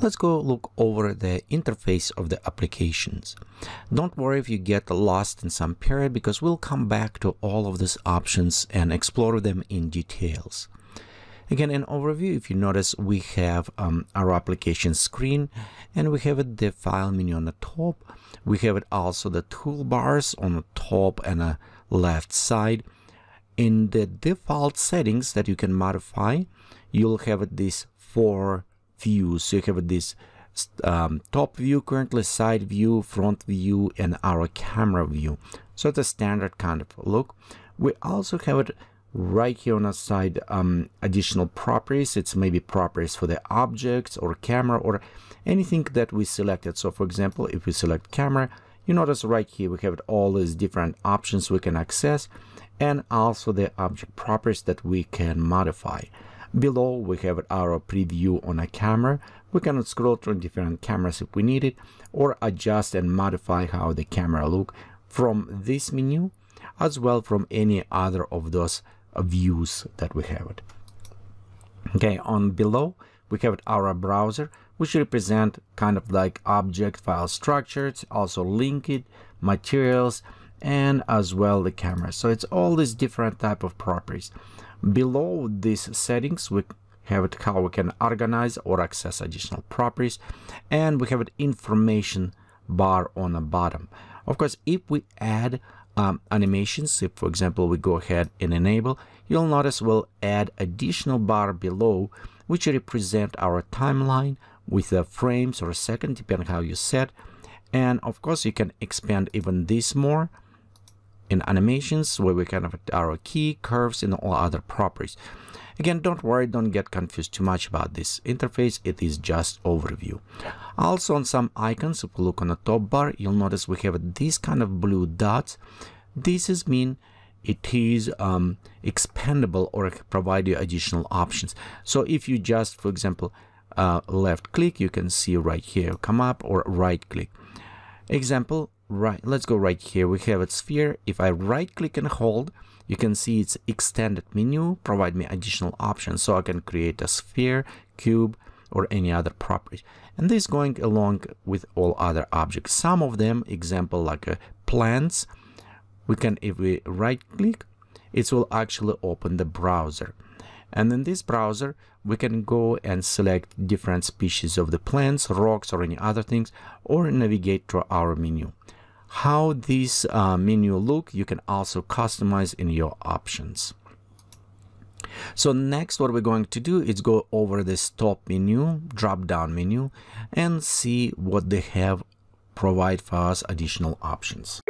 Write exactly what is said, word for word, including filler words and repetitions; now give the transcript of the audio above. Let's go look over the interface of the applications. Don't worry if you get lost in some period, because we'll come back to all of these options and explore them in details. Again, in overview, if you notice, we have um, our application screen, and we have the file menu on the top. We have it also the toolbars on the top and the left side. In the default settings that you can modify, you'll have these four views. So you have this um, top view currently, side view, front view, and our camera view. So it's a standard kind of look. We also have it right here on our side, um, additional properties. It's maybe properties for the objects or camera or anything that we selected. So for example, if we select camera, you notice right here we have all these different options we can access, and also the object properties that we can modify. Below we have our preview on a camera. We can scroll through different cameras if we need it, or adjust and modify how the camera look from this menu, as well from any other of those views that we have it. Okay, on below we have our browser, which represent kind of like object file structures, also linked materials, and as well the camera. So it's all these different type of properties. Below these settings we have it how we can organize or access additional properties, and we have an information bar on the bottom. Of course, if we add Um, animations, if for example we go ahead and enable, you'll notice we'll add additional bar below, which represent our timeline with the frames or seconds, depending on how you set. And of course you can expand even this more in animations, where we can have our key, curves, and all other properties. Again, don't worry, don't get confused too much about this interface. It is just overview. Also on some icons, if we look on the top bar, you'll notice we have these kind of blue dots. This is mean it is um, expandable or provide you additional options. So if you just, for example, uh, left click, you can see right here, come up, or right click. Example, right, let's go right here. We have a sphere. If I right click and hold, you can see it's extended menu, provide me additional options. So I can create a sphere, cube, or any other property. And this going along with all other objects. Some of them, example like uh, plants, we can, if we right click, it will actually open the browser. And in this browser, we can go and select different species of the plants, rocks, or any other things, or navigate to our menu. How this uh, menu look, you can also customize in your options. So next what we're going to do is go over this top menu, drop down menu, and see what they have provide for us additional options.